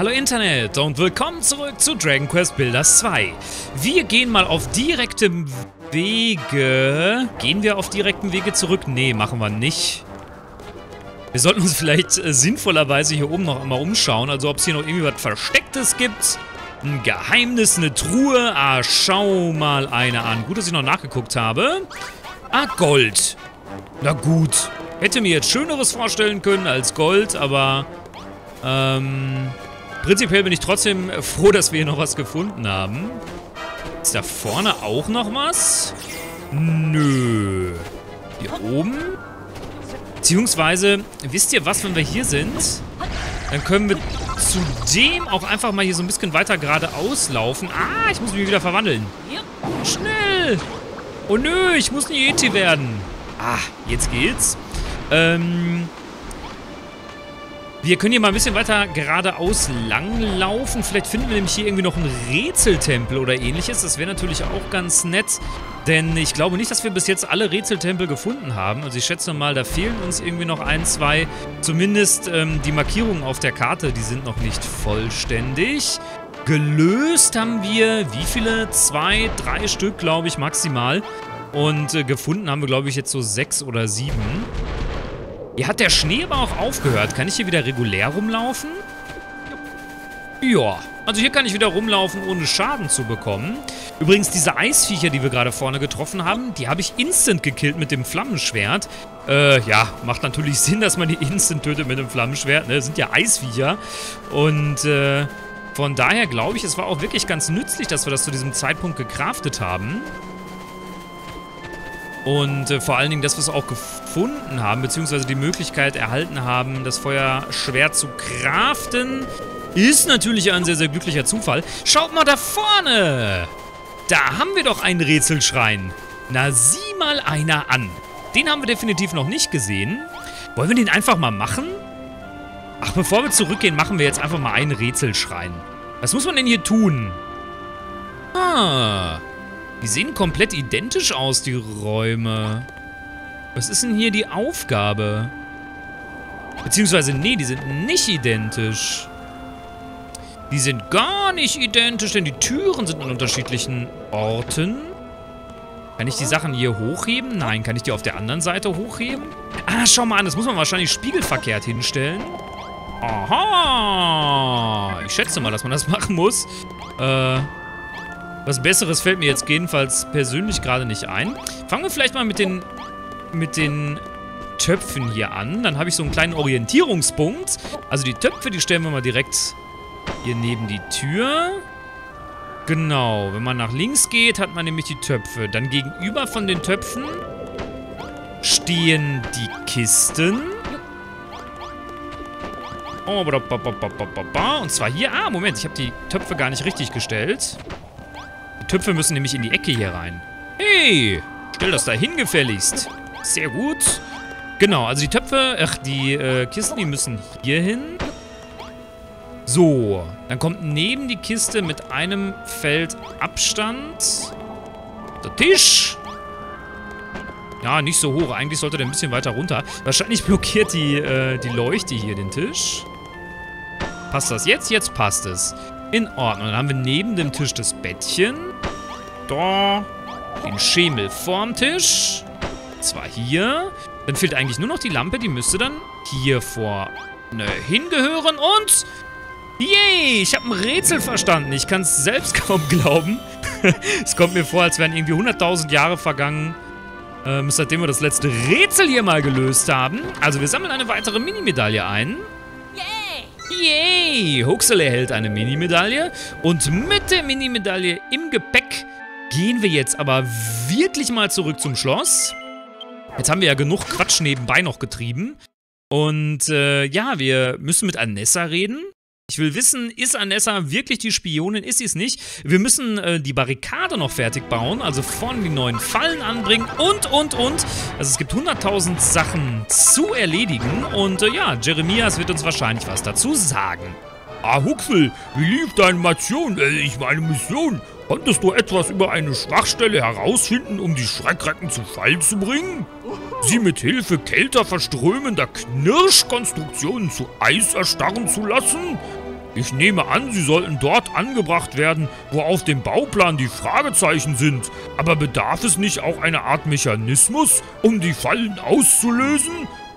Hallo Internet und willkommen zurück zu Dragon Quest Builders 2. Wir gehen mal auf direktem Wege. Gehen wir auf direktem Wege zurück? Nee, machen wir nicht. Wir sollten uns vielleicht sinnvollerweise hier oben noch einmal umschauen. Also ob es hier noch irgendwie was Verstecktes gibt. Ein Geheimnis, eine Truhe. Ah, schau mal eine an. Gut, dass ich noch nachgeguckt habe. Ah, Gold. Na gut. Hätte mir jetzt Schöneres vorstellen können als Gold, aber prinzipiell bin ich trotzdem froh, dass wir hier noch was gefunden haben. Ist da vorne auch noch was? Nö. Hier oben? Beziehungsweise, wisst ihr was, wenn wir hier sind? Dann können wir zudem auch einfach mal hier so ein bisschen weiter geradeaus laufen. Ah, ich muss mich wieder verwandeln. Schnell! Oh nö, ich muss nie Yeti werden. Ah, jetzt geht's. Wir können hier mal ein bisschen weiter geradeaus langlaufen. Vielleicht finden wir nämlich hier irgendwie noch einen Rätseltempel oder ähnliches. Das wäre natürlich auch ganz nett, denn ich glaube nicht, dass wir bis jetzt alle Rätseltempel gefunden haben. Also ich schätze mal, da fehlen uns irgendwie noch ein, zwei. Zumindest die Markierungen auf der Karte, die sind noch nicht vollständig. Gelöst haben wir wie viele? 2, 3 Stück, glaube ich, maximal. Und gefunden haben wir, glaube ich, jetzt so 6 oder 7. Hier hat der Schnee aber auch aufgehört. Kann ich hier wieder regulär rumlaufen? Ja, also hier kann ich wieder rumlaufen, ohne Schaden zu bekommen. Übrigens, diese Eisviecher, die wir gerade vorne getroffen haben, die habe ich instant gekillt mit dem Flammenschwert. Ja, macht natürlich Sinn, dass man die instant tötet mit dem Flammenschwert, ne? Das sind ja Eisviecher. Und von daher glaube ich, es war auch wirklich ganz nützlich, dass wir das zu diesem Zeitpunkt gecraftet haben. Und vor allen Dingen das, was wir auch gefunden haben, beziehungsweise die Möglichkeit erhalten haben, das Feuer schwer zu craften, ist natürlich ein sehr, sehr glücklicher Zufall. Schaut mal da vorne! Da haben wir doch einen Rätselschrein. Na, sieh mal einer an. Den haben wir definitiv noch nicht gesehen. Wollen wir den einfach mal machen? Ach, bevor wir zurückgehen, machen wir jetzt einfach mal einen Rätselschrein. Was muss man denn hier tun? Ah... Die sehen komplett identisch aus, die Räume. Was ist denn hier die Aufgabe? Beziehungsweise, nee, die sind nicht identisch. Die sind gar nicht identisch, denn die Türen sind an unterschiedlichen Orten. Kann ich die Sachen hier hochheben? Nein, kann ich die auf der anderen Seite hochheben? Ah, schau mal an, das muss man wahrscheinlich spiegelverkehrt hinstellen. Aha! Ich schätze mal, dass man das machen muss. Was Besseres fällt mir jetzt jedenfalls persönlich gerade nicht ein. Fangen wir vielleicht mal mit den Töpfen hier an. Dann habe ich so einen kleinen Orientierungspunkt. Also die Töpfe, die stellen wir mal direkt hier neben die Tür. Genau, wenn man nach links geht, hat man nämlich die Töpfe. Dann gegenüber von den Töpfen stehen die Kisten. Und zwar hier... Ah, Moment, ich habe die Töpfe gar nicht richtig gestellt. Töpfe müssen nämlich in die Ecke hier rein. Hey, stell das da hin gefälligst. Sehr gut. Genau, also die Töpfe, ach, die Kisten, die müssen hier hin. So, dann kommt neben die Kiste mit einem Feld Abstand der Tisch. Ja, nicht so hoch. Eigentlich sollte der ein bisschen weiter runter. Wahrscheinlich blockiert die Leuchte hier den Tisch. Passt das jetzt? Jetzt passt es. In Ordnung. Dann haben wir neben dem Tisch das Bettchen. Da. Den Schemel vorm Tisch. Zwar hier. Dann fehlt eigentlich nur noch die Lampe. Die müsste dann hier vorne hingehören. Und... Yay! Ich habe ein Rätsel verstanden. Ich kann es selbst kaum glauben. Es kommt mir vor, als wären irgendwie 100.000 Jahre vergangen, seitdem wir das letzte Rätsel hier mal gelöst haben. Also wir sammeln eine weitere Mini-Medaille ein. Yay! Huxel erhält eine Mini-Medaille. Und mit der Mini-Medaille im Gepäck gehen wir jetzt aber wirklich mal zurück zum Schloss. Jetzt haben wir ja genug Quatsch nebenbei noch getrieben. Und ja, wir müssen mit Anessa reden. Ich will wissen, ist Anessa wirklich die Spionin? Ist sie es nicht? Wir müssen die Barrikade noch fertig bauen. Also vorne die neuen Fallen anbringen und. Also es gibt 100.000 Sachen zu erledigen. Und ja, Jeremias wird uns wahrscheinlich was dazu sagen. Ah, Huxel, wie lief deine Mission? Meine Mission. Konntest du etwas über eine Schwachstelle herausfinden, um die Schreckrecken zu Fall zu bringen? Sie mit Hilfe kälter verströmender Knirschkonstruktionen zu Eis erstarren zu lassen? Ich nehme an, sie sollten dort angebracht werden, wo auf dem Bauplan die Fragezeichen sind. Aber bedarf es nicht auch einer Art Mechanismus, um die Fallen auszulösen?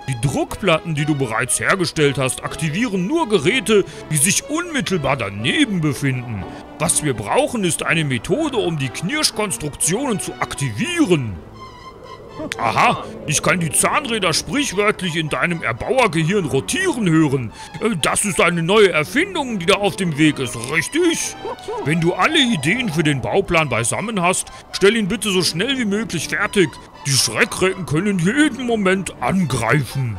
Die Druckplatten, die du bereits hergestellt hast, aktivieren nur Geräte, die sich unmittelbar daneben befinden. Was wir brauchen, ist eine Methode, um die Knirschkonstruktionen zu aktivieren. Aha, ich kann die Zahnräder sprichwörtlich in deinem Erbauergehirn rotieren hören. Das ist eine neue Erfindung, die da auf dem Weg ist, richtig? Wenn du alle Ideen für den Bauplan beisammen hast, stell ihn bitte so schnell wie möglich fertig. Die Schreckrecken können jeden Moment angreifen.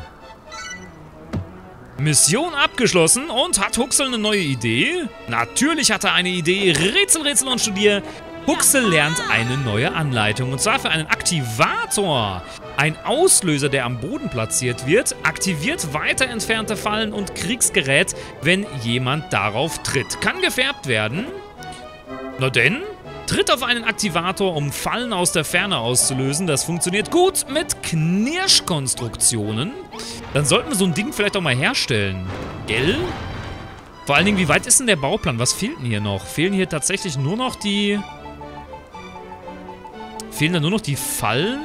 Mission abgeschlossen. Und hat Huxel eine neue Idee? Natürlich hat er eine Idee. Rätsel, Rätsel und Studier. Huxel lernt eine neue Anleitung, und zwar für einen Aktivator. Ein Auslöser, der am Boden platziert wird, aktiviert weiter entfernte Fallen und Kriegsgerät, wenn jemand darauf tritt. Kann gefärbt werden. Na denn? Tritt auf einen Aktivator, um Fallen aus der Ferne auszulösen. Das funktioniert gut mit Knirschkonstruktionen. Dann sollten wir so ein Ding vielleicht auch mal herstellen. Gell? Vor allen Dingen, wie weit ist denn der Bauplan? Was fehlt denn hier noch? Fehlen hier tatsächlich nur noch die... Fehlen da nur noch die Fallen?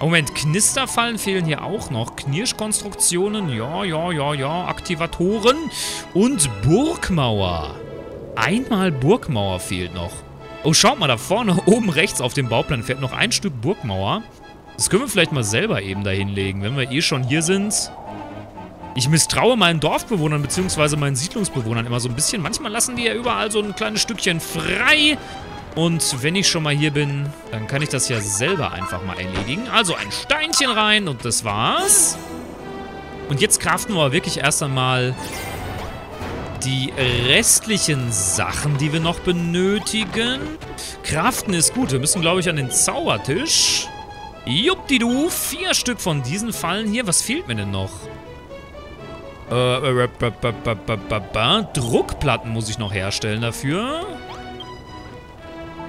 Moment, Knisterfallen fehlen hier auch noch. Knirschkonstruktionen, ja. Aktivatoren und Burgmauer. Einmal Burgmauer fehlt noch. Oh, schaut mal, da vorne oben rechts auf dem Bauplan fährt noch ein Stück Burgmauer. Das können wir vielleicht mal selber eben da hinlegen, wenn wir eh schon hier sind. Ich misstraue meinen Dorfbewohnern bzw. meinen Siedlungsbewohnern immer so ein bisschen. Manchmal lassen die ja überall so ein kleines Stückchen frei. Und wenn ich schon mal hier bin, dann kann ich das ja selber einfach mal erledigen. Also ein Steinchen rein und das war's. Und jetzt craften wir wirklich erst einmal die restlichen Sachen, die wir noch benötigen. Craften ist gut. Wir müssen, glaube ich, an den Zaubertisch. Juppdidu, 4 Stück von diesen Fallen hier. Was fehlt mir denn noch? Druckplatten muss ich noch herstellen dafür.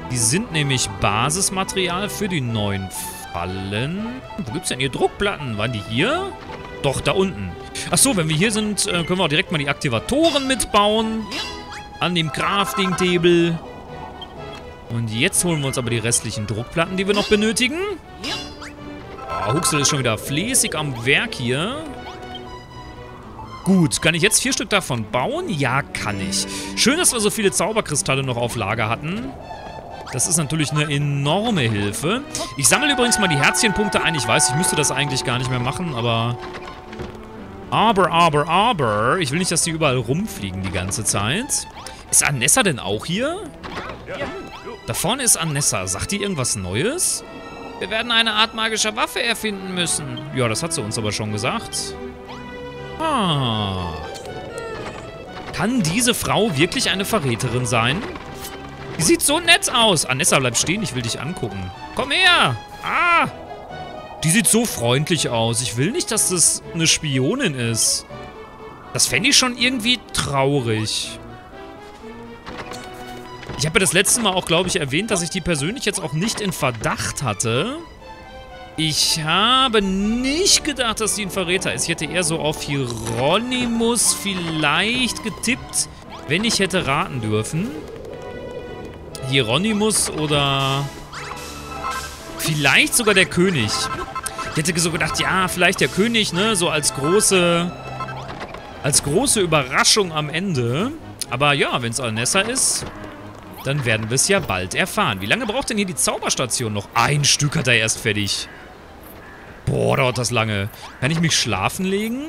Die sind nämlich Basismaterial für die neuen Fallen. Wo gibt's denn hier Druckplatten? Waren die hier? Doch, da unten. Achso, wenn wir hier sind, können wir auch direkt mal die Aktivatoren mitbauen. An dem Crafting-Table. Und jetzt holen wir uns aber die restlichen Druckplatten, die wir noch benötigen. Oh, Huxel ist schon wieder fleißig am Werk hier. Gut, kann ich jetzt 4 Stück davon bauen? Ja, kann ich. Schön, dass wir so viele Zauberkristalle noch auf Lager hatten. Das ist natürlich eine enorme Hilfe. Ich sammle übrigens mal die Herzchenpunkte ein. Ich weiß, ich müsste das eigentlich gar nicht mehr machen, aber... Aber. Ich will nicht, dass die überall rumfliegen die ganze Zeit. Ist Anessa denn auch hier? Ja. Da vorne ist Anessa. Sagt die irgendwas Neues? Wir werden eine Art magischer Waffe erfinden müssen. Ja, das hat sie uns aber schon gesagt. Ah. Kann diese Frau wirklich eine Verräterin sein? Die sieht so nett aus. Anessa, bleib stehen, ich will dich angucken. Komm her! Ah! Die sieht so freundlich aus. Ich will nicht, dass das eine Spionin ist. Das fände ich schon irgendwie traurig. Ich habe ja das letzte Mal auch, glaube ich, erwähnt, dass ich die persönlich jetzt auch nicht in Verdacht hatte. Ich habe nicht gedacht, dass sie ein Verräter ist. Ich hätte eher so auf Hieronymus vielleicht getippt, wenn ich hätte raten dürfen. Hieronymus oder vielleicht sogar der König. Ich hätte so gedacht, ja, vielleicht der König, ne, so als große Überraschung am Ende. Aber ja, wenn es Anessa ist, dann werden wir es ja bald erfahren. Wie lange braucht denn hier die Zauberstation noch? Ein Stück hat er erst fertig. Boah, dauert das lange. Kann ich mich schlafen legen?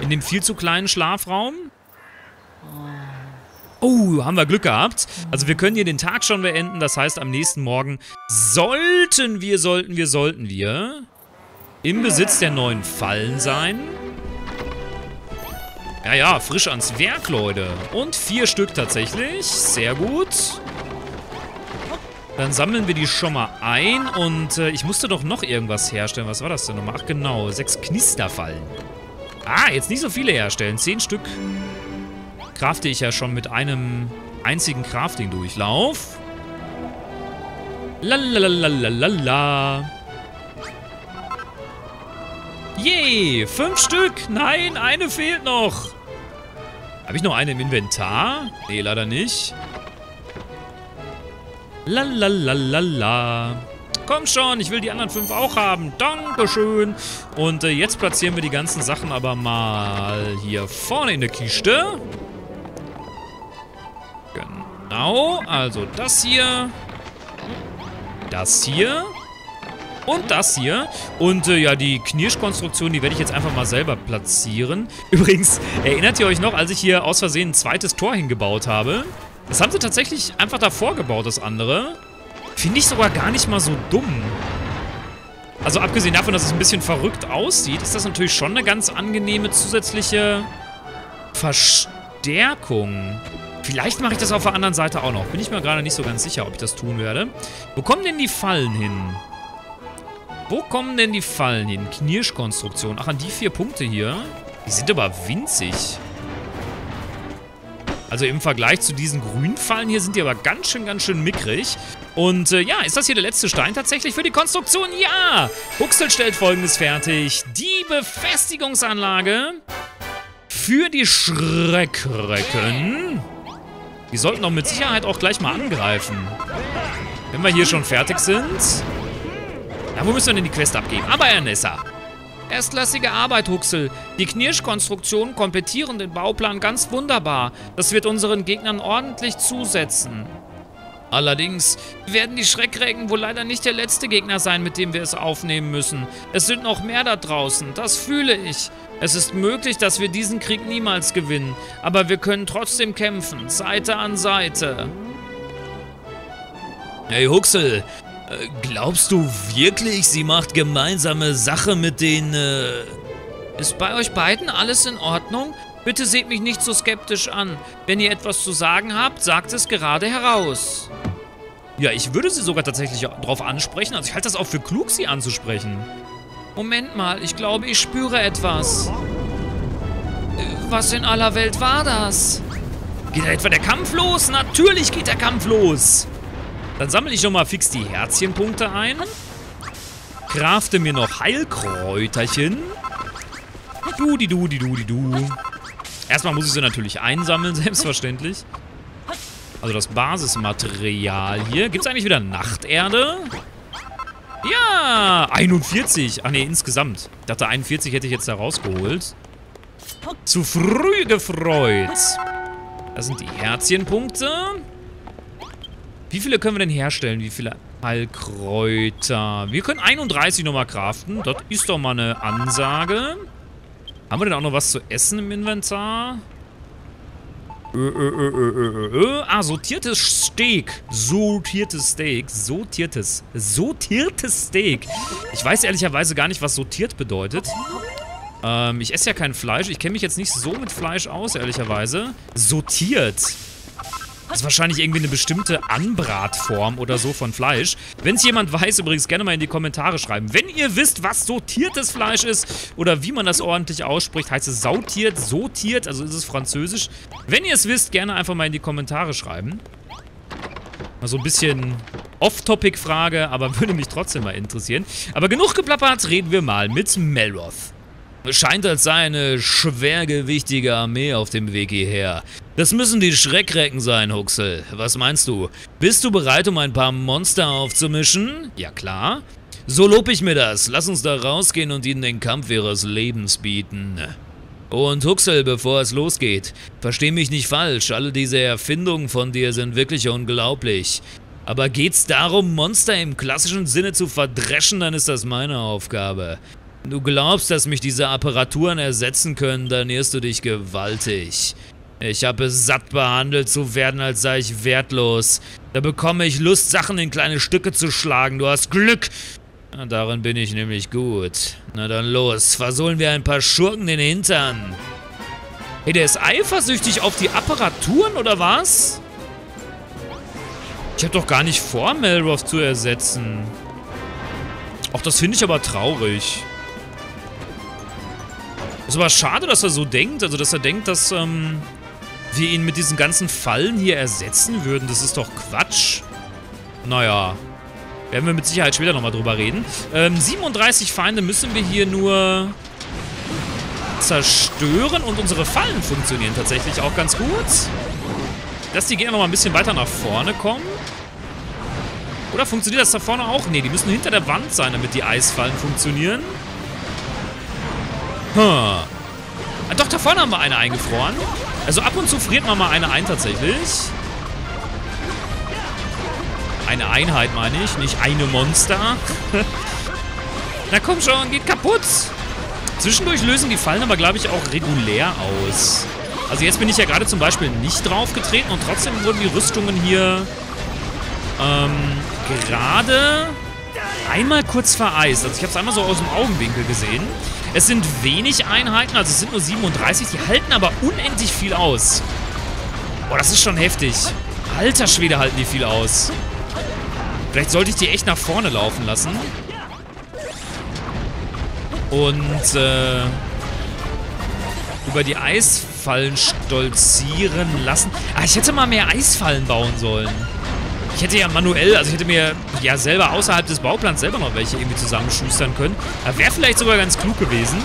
In dem viel zu kleinen Schlafraum? Oh, haben wir Glück gehabt. Also wir können hier den Tag schon beenden. Das heißt, am nächsten Morgen sollten wir im Besitz der neuen Fallen sein. Ja, frisch ans Werk, Leute. Und 4 Stück tatsächlich. Sehr gut. Dann sammeln wir die schon mal ein. Und ich musste doch noch irgendwas herstellen. Was war das denn nochmal? Ach genau, 6 Knisterfallen. Ah, jetzt nicht so viele herstellen. 10 Stück crafte ich ja schon mit einem einzigen Crafting-Durchlauf. Lalalalalala. Yay, 5 Stück. Nein, eine fehlt noch. Habe ich noch eine im Inventar? Nee, leider nicht. Lalalala. Komm schon, ich will die anderen 5 auch haben. Dankeschön. Und jetzt platzieren wir die ganzen Sachen aber mal hier vorne in der Kiste. Genau, also das hier. Das hier. Und das hier. Und ja, die Knirschkonstruktion, die werde ich jetzt einfach mal selber platzieren. Übrigens, erinnert ihr euch noch, als ich hier aus Versehen ein zweites Tor hingebaut habe? Das haben sie tatsächlich einfach davor gebaut, das andere. Finde ich sogar gar nicht mal so dumm. Also abgesehen davon, dass es ein bisschen verrückt aussieht, ist das natürlich schon eine ganz angenehme zusätzliche Verstärkung. Vielleicht mache ich das auf der anderen Seite auch noch. Bin ich mir gerade nicht so ganz sicher, ob ich das tun werde. Wo kommen denn die Fallen hin? Wo kommen denn die Fallen hin? Knirschkonstruktion. Ach, an die 4 Punkte hier. Die sind aber winzig. Also im Vergleich zu diesen grünen Fallen hier sind die aber ganz schön mickrig. Und ja, ist das hier der letzte Stein tatsächlich für die Konstruktion? Ja! Huxel stellt Folgendes fertig. Die Befestigungsanlage für die Schreckrecken. Die sollten doch mit Sicherheit auch gleich mal angreifen. Wenn wir hier schon fertig sind. Ja, wo müssen wir denn die Quest abgeben? Aber Anessa. Erstklassige Arbeit, Huxel. Die Knirschkonstruktionen komplettieren den Bauplan ganz wunderbar. Das wird unseren Gegnern ordentlich zusetzen. Allerdings werden die Schreckrecken wohl leider nicht der letzte Gegner sein, mit dem wir es aufnehmen müssen. Es sind noch mehr da draußen, das fühle ich. Es ist möglich, dass wir diesen Krieg niemals gewinnen, aber wir können trotzdem kämpfen, Seite an Seite. Hey Huxel, glaubst du wirklich, sie macht gemeinsame Sache mit den... Ist bei euch beiden alles in Ordnung? Bitte seht mich nicht so skeptisch an. Wenn ihr etwas zu sagen habt, sagt es gerade heraus. Ja, ich würde sie sogar tatsächlich drauf ansprechen. Also ich halte das auch für klug, sie anzusprechen. Moment mal, ich glaube, ich spüre etwas. Was in aller Welt war das? Geht da etwa der Kampf los? Natürlich geht der Kampf los. Dann sammle ich nochmal fix die Herzchenpunkte ein. Crafte mir noch Heilkräuterchen. Du. Erstmal muss ich sie natürlich einsammeln, selbstverständlich. Also das Basismaterial hier. Gibt es eigentlich wieder Nachterde? Ja, 41. Ach ne, insgesamt. Ich dachte, 41 hätte ich jetzt da rausgeholt. Zu früh gefreut. Das sind die Herzchenpunkte. Wie viele können wir denn herstellen? Wie viele Heilkräuter? Wir können 31 nochmal craften. Das ist doch mal eine Ansage. Haben wir denn auch noch was zu essen im Inventar? Ah, sortiertes Steak. Sortiertes Steak. Ich weiß ehrlicherweise gar nicht, was sortiert bedeutet. Ich esse ja kein Fleisch. Ich kenne mich jetzt nicht so mit Fleisch aus, ehrlicherweise. Sortiert. Das ist wahrscheinlich irgendwie eine bestimmte Anbratform oder so von Fleisch. Wenn es jemand weiß, übrigens gerne mal in die Kommentare schreiben. Wenn ihr wisst, was sortiertes Fleisch ist oder wie man das ordentlich ausspricht, heißt es sautiert, sortiert, also ist es französisch. Wenn ihr es wisst, gerne einfach mal in die Kommentare schreiben. Mal so ein bisschen Off-Topic-Frage, aber würde mich trotzdem mal interessieren. Aber genug geplappert, reden wir mal mit Melroth. Scheint, als sei eine schwergewichtige Armee auf dem Weg hierher. Das müssen die Schreckrecken sein, Huxel. Was meinst du? Bist du bereit, um ein paar Monster aufzumischen? Ja, klar. So lob ich mir das. Lass uns da rausgehen und ihnen den Kampf ihres Lebens bieten. Und Huxel, bevor es losgeht, versteh mich nicht falsch. Alle diese Erfindungen von dir sind wirklich unglaublich. Aber geht's darum, Monster im klassischen Sinne zu verdreschen, dann ist das meine Aufgabe. Du glaubst, dass mich diese Apparaturen ersetzen können, dann irrst du dich gewaltig. Ich habe es satt, behandelt zu werden, als sei ich wertlos. Da bekomme ich Lust, Sachen in kleine Stücke zu schlagen. Du hast Glück! Na, darin bin ich nämlich gut. Na dann los, versohlen wir ein paar Schurken den Hintern. Hey, der ist eifersüchtig auf die Apparaturen, oder was? Ich habe doch gar nicht vor, Melroth zu ersetzen. Ach, das finde ich aber traurig. Ist aber schade, dass er so denkt. Also, dass er denkt, dass wir ihn mit diesen ganzen Fallen hier ersetzen würden. Das ist doch Quatsch. Naja, werden wir mit Sicherheit später nochmal drüber reden. 37 Feinde müssen wir hier nur zerstören und unsere Fallen funktionieren tatsächlich auch ganz gut. Dass die Gegner noch mal ein bisschen weiter nach vorne kommen. Oder funktioniert das da vorne auch? Ne, die müssen hinter der Wand sein, damit die Eisfallen funktionieren. Ah, doch, da vorne haben wir eine eingefroren. Also ab und zu friert man mal eine ein tatsächlich. Eine Einheit meine ich, nicht eine Monster. Na komm schon, geht kaputt. Zwischendurch lösen die Fallen aber, glaube ich, auch regulär aus. Also jetzt bin ich ja gerade zum Beispiel nicht draufgetreten und trotzdem wurden die Rüstungen hier gerade einmal kurz vereist. Also ich habe es einmal so aus dem Augenwinkel gesehen. Es sind wenig Einheiten, also es sind nur 37. Die halten aber unendlich viel aus. Boah, das ist schon heftig. Alter Schwede, halten die viel aus. Vielleicht sollte ich die echt nach vorne laufen lassen. Und über die Eisfallen stolzieren lassen. Ah, ich hätte mal mehr Eisfallen bauen sollen. Ich hätte ja manuell, also ich hätte mir ja selber außerhalb des Bauplans selber noch welche irgendwie zusammenschustern können. Da wäre vielleicht sogar ganz klug gewesen.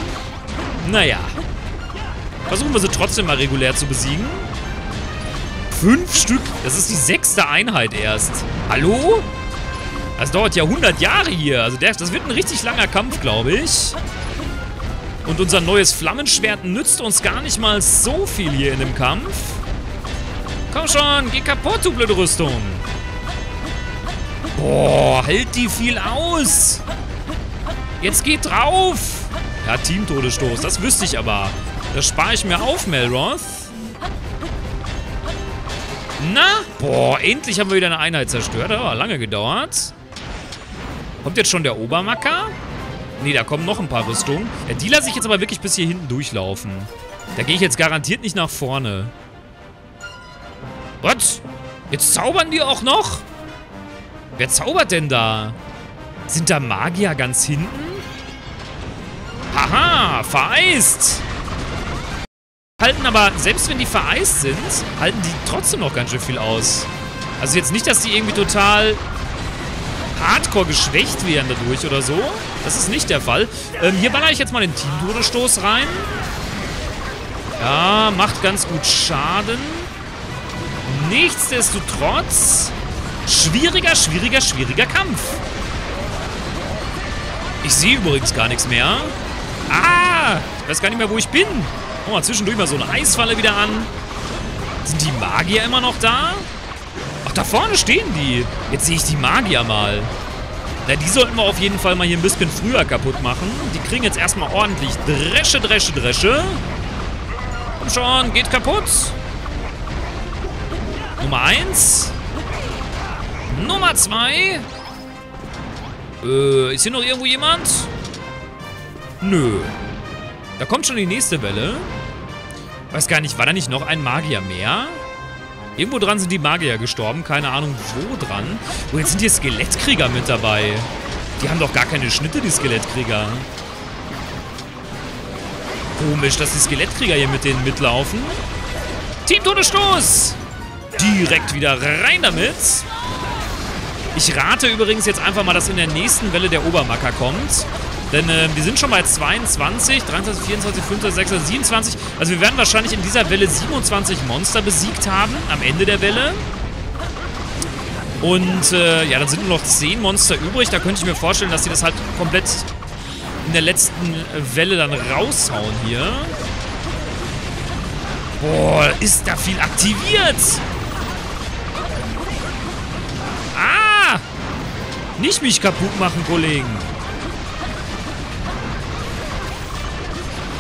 Naja. Versuchen wir sie trotzdem mal regulär zu besiegen. 5 Stück. Das ist die 6. Einheit erst. Hallo? Das dauert ja 100 Jahre hier. Also das wird ein richtig langer Kampf, glaube ich. Und unser neues Flammenschwert nützt uns gar nicht mal so viel hier in dem Kampf. Komm schon, geh kaputt, du blöde Rüstung. Boah, hält die viel aus. Jetzt geht drauf. Ja, Team-Todesstoß, das wüsste ich aber. Das spare ich mir auf, Melroth. Na? Boah, endlich haben wir wieder eine Einheit zerstört. Das hat lange gedauert. Kommt jetzt schon der Obermacker? Ne, da kommen noch ein paar Rüstungen. Ja, die lasse ich jetzt aber wirklich bis hier hinten durchlaufen. Da gehe ich jetzt garantiert nicht nach vorne. Was? Jetzt zaubern die auch noch? Wer zaubert denn da? Sind da Magier ganz hinten? Haha, vereist! Halten aber, selbst wenn die vereist sind, halten die trotzdem noch ganz schön viel aus. Also jetzt nicht, dass die irgendwie total hardcore geschwächt werden dadurch oder so. Das ist nicht der Fall. Hier ballere ich jetzt mal den Team-Todesstoß rein. Ja, macht ganz gut Schaden. Nichtsdestotrotz schwieriger Kampf. Ich sehe übrigens gar nichts mehr. Ah, ich weiß gar nicht mehr, wo ich bin. Guck mal, zwischendurch mal so eine Eisfalle wieder an. Sind die Magier immer noch da? Ach, da vorne stehen die. Jetzt sehe ich die Magier mal. Na, die sollten wir auf jeden Fall mal hier ein bisschen früher kaputt machen. Die kriegen jetzt erstmal ordentlich Dresche. Komm schon, geht kaputt. Nummer 1. Nummer 2. Ist hier noch irgendwo jemand? Nö. Da kommt schon die nächste Welle. Weiß gar nicht, war da nicht noch ein Magier mehr? Irgendwo dran sind die Magier gestorben. Keine Ahnung, wo dran. Oh, jetzt sind hier Skelettkrieger mit dabei. Die haben doch gar keine Schnitte, die Skelettkrieger. Komisch, dass die Skelettkrieger hier mit denen mitlaufen. Team Todesstoß! Direkt wieder rein damit. Ich rate übrigens jetzt einfach mal, dass in der nächsten Welle der Obermacker kommt. Denn wir sind schon bei 22, 23, 24, 25, 26, 27. Also wir werden wahrscheinlich in dieser Welle 27 Monster besiegt haben, am Ende der Welle. Und ja, dann sind nur noch 10 Monster übrig. Da könnte ich mir vorstellen, dass die das halt komplett in der letzten Welle dann raushauen hier. Boah, ist da viel aktiviert. Ah! Nicht mich kaputt machen, Kollegen.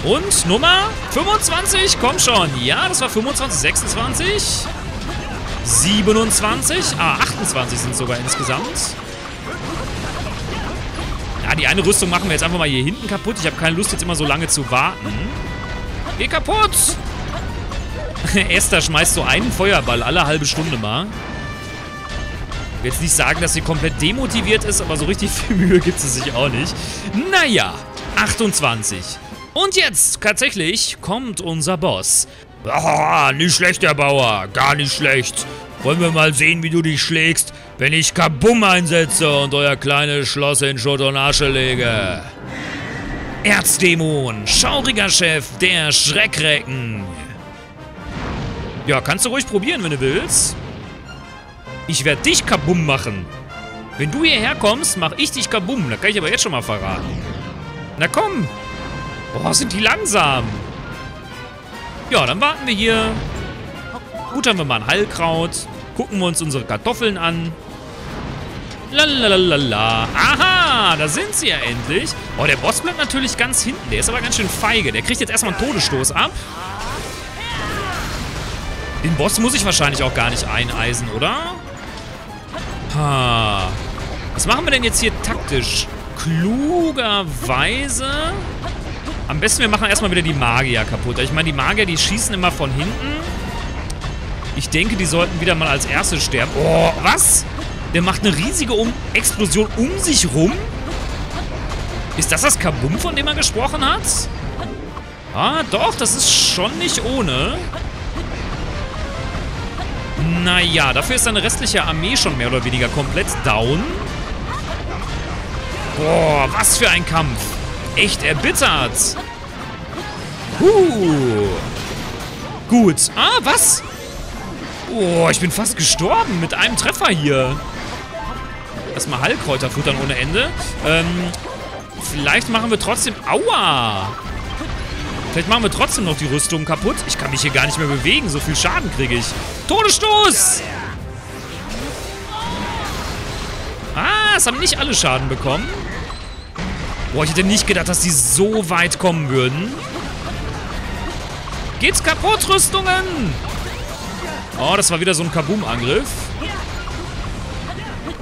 Und Nummer 25, komm schon. Ja, das war 25, 26, 27, 28 sind sogar insgesamt. Ja, die eine Rüstung machen wir jetzt einfach mal hier hinten kaputt. Ich habe keine Lust, jetzt immer so lange zu warten. Geh kaputt! Esther schmeißt so einen Feuerball alle halbe Stunde mal. Ich will jetzt nicht sagen, dass sie komplett demotiviert ist, aber so richtig viel Mühe gibt sie sich auch nicht. Naja, 28. Und jetzt, tatsächlich, kommt unser Boss. Ah, nicht schlecht, der Bauer. Gar nicht schlecht. Wollen wir mal sehen, wie du dich schlägst, wenn ich Kabum einsetze und euer kleines Schloss in Schutt und Asche lege. Erzdämon, schauriger Chef der Schreckrecken. Ja, kannst du ruhig probieren, wenn du willst. Ich werde dich kabumm machen. Wenn du hierher kommst, mache ich dich kabumm. Da kann ich aber jetzt schon mal verraten. Na komm. Boah, sind die langsam. Ja, dann warten wir hier. Gut, haben wir mal ein Heilkraut. Gucken wir uns unsere Kartoffeln an. Lalalala. Aha, da sind sie ja endlich. Oh, der Boss bleibt natürlich ganz hinten. Der ist aber ganz schön feige. Der kriegt jetzt erstmal einen Todesstoß ab. Den Boss muss ich wahrscheinlich auch gar nicht eineisen, oder? Ha. Was machen wir denn jetzt hier taktisch? Klugerweise. Am besten, wir machen erstmal wieder die Magier kaputt. Ich meine, die Magier, die schießen immer von hinten. Ich denke, die sollten wieder mal als Erste sterben. Oh, was? Der macht eine riesige Explosion um sich rum? Ist das das Kabum, von dem er gesprochen hat? Ah, doch, das ist schon nicht ohne. Naja, dafür ist seine restliche Armee schon mehr oder weniger komplett down. Boah, was für ein Kampf. Echt erbittert. Gut. Ah, was? Oh, ich bin fast gestorben mit einem Treffer hier. Erstmal Heilkräuter futtern ohne Ende. Vielleicht machen wir trotzdem... Aua! Vielleicht machen wir trotzdem noch die Rüstung kaputt. Ich kann mich hier gar nicht mehr bewegen. So viel Schaden kriege ich. Todesstoß! Ah, es haben nicht alle Schaden bekommen. Boah, ich hätte nicht gedacht, dass die so weit kommen würden. Geht's kaputt, Rüstungen! Oh, das war wieder so ein Kaboom-Angriff.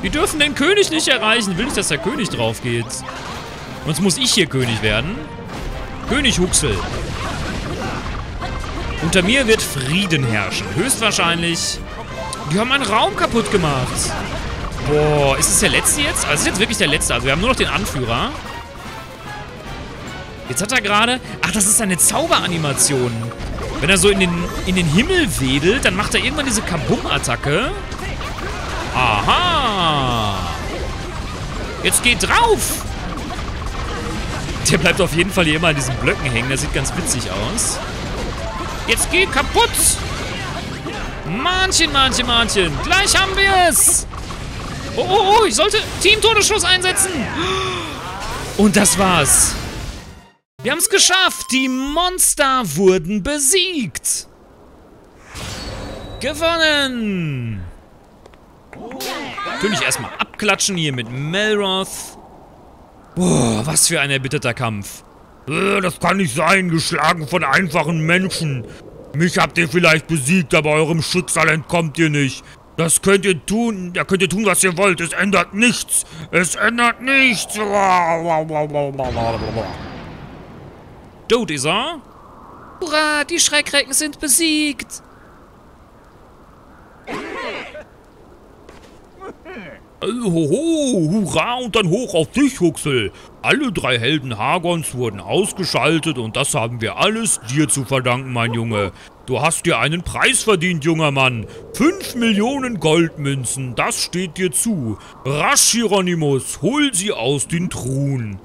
Wir dürfen den König nicht erreichen. Will nicht, dass der König drauf geht. Sonst muss ich hier König werden. König Huxel. Unter mir wird Frieden herrschen. Höchstwahrscheinlich. Die haben meinen Raum kaputt gemacht. Boah, ist es der letzte jetzt? Also, es ist jetzt wirklich der letzte. Also, wir haben nur noch den Anführer. Jetzt hat er gerade... Ach, das ist eine Zauberanimation. Wenn er so in den Himmel wedelt, dann macht er irgendwann diese Kabum-Attacke. Aha. Jetzt geht drauf. Der bleibt auf jeden Fall hier immer an diesen Blöcken hängen. Das sieht ganz witzig aus. Jetzt geht kaputt. Manchen. Gleich haben wir es. Oh, ich sollte Team-Todesschuss einsetzen. Und das war's. Wir haben es geschafft. Die Monster wurden besiegt. Gewonnen. Natürlich erstmal abklatschen hier mit Melroth. Boah, was für ein erbitterter Kampf. Das kann nicht sein, geschlagen von einfachen Menschen. Mich habt ihr vielleicht besiegt, aber eurem Schicksal entkommt ihr nicht. Das könnt ihr tun, da könnt ihr tun, was ihr wollt. Es ändert nichts. Es ändert nichts. Tot ist er. Hurra, die Schreckrecken sind besiegt. Hoho, hurra und dann hoch auf dich, Huxel. Alle drei Helden Hagons wurden ausgeschaltet und das haben wir alles dir zu verdanken, mein Junge. Du hast dir einen Preis verdient, junger Mann. 5 Millionen Goldmünzen, das steht dir zu. Rasch, Hieronymus, hol sie aus den Truhen.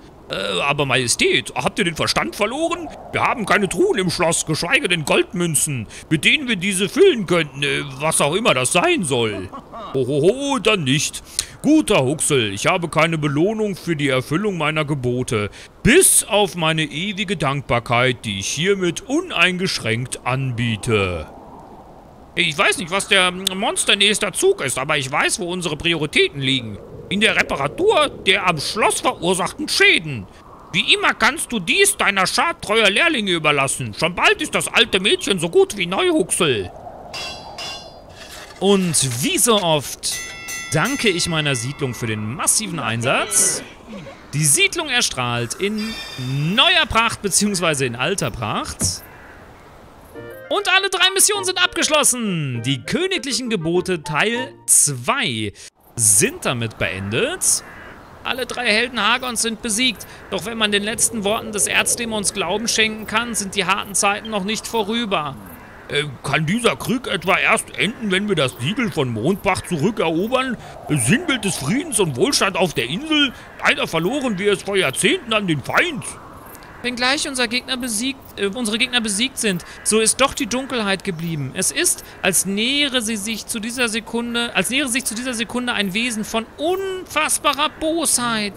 Aber Majestät, habt ihr den Verstand verloren? Wir haben keine Truhen im Schloss, geschweige denn Goldmünzen, mit denen wir diese füllen könnten, was auch immer das sein soll. Hohoho, dann nicht. Guter Huxel, ich habe keine Belohnung für die Erfüllung meiner Gebote, bis auf meine ewige Dankbarkeit, die ich hiermit uneingeschränkt anbiete. Ich weiß nicht, was der monsternächster Zug ist, aber ich weiß, wo unsere Prioritäten liegen. In der Reparatur der am Schloss verursachten Schäden. Wie immer kannst du dies deiner Schar treuer Lehrlinge überlassen. Schon bald ist das alte Mädchen so gut wie neu, Huxel. Und wie so oft danke ich meiner Siedlung für den massiven Einsatz. Die Siedlung erstrahlt in neuer Pracht bzw. in alter Pracht. Und alle 3 Missionen sind abgeschlossen. Die königlichen Gebote Teil 2. Sind damit beendet. Alle 3 Helden Hagons sind besiegt. Doch wenn man den letzten Worten des Erzdämons Glauben schenken kann, sind die harten Zeiten noch nicht vorüber. Kann dieser Krieg etwa erst enden, wenn wir das Siegel von Mondbach zurückerobern? Sinnbild des Friedens und Wohlstand auf der Insel? Leider verloren wir es vor Jahrzehnten an den Feind. Wenn gleich unsere Gegner besiegt sind, so ist doch die Dunkelheit geblieben. Es ist, als nähere sich zu dieser Sekunde ein Wesen von unfassbarer Bosheit.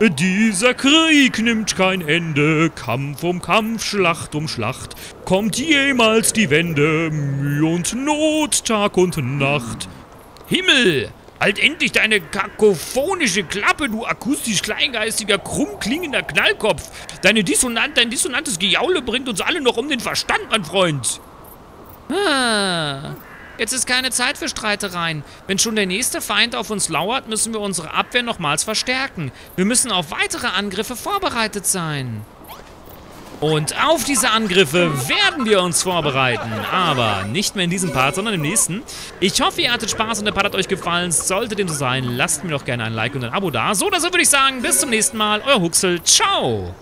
Dieser Krieg nimmt kein Ende, Kampf um Kampf, Schlacht um Schlacht. Kommt jemals die Wende, Mühe und Not, Tag und Nacht. Himmel! Halt endlich deine kakophonische Klappe, du akustisch kleingeistiger, krumm klingender Knallkopf. Dein dissonantes Gejaule bringt uns alle noch um den Verstand, mein Freund. Ah, jetzt ist keine Zeit für Streitereien. Wenn schon der nächste Feind auf uns lauert, müssen wir unsere Abwehr nochmals verstärken. Wir müssen auf weitere Angriffe vorbereitet sein. Und auf diese Angriffe werden wir uns vorbereiten, aber nicht mehr in diesem Part, sondern im nächsten. Ich hoffe, ihr hattet Spaß und der Part hat euch gefallen. Sollte dem so sein, lasst mir doch gerne ein Like und ein Abo da. So, dann würde ich sagen, bis zum nächsten Mal. Euer Huxel, ciao!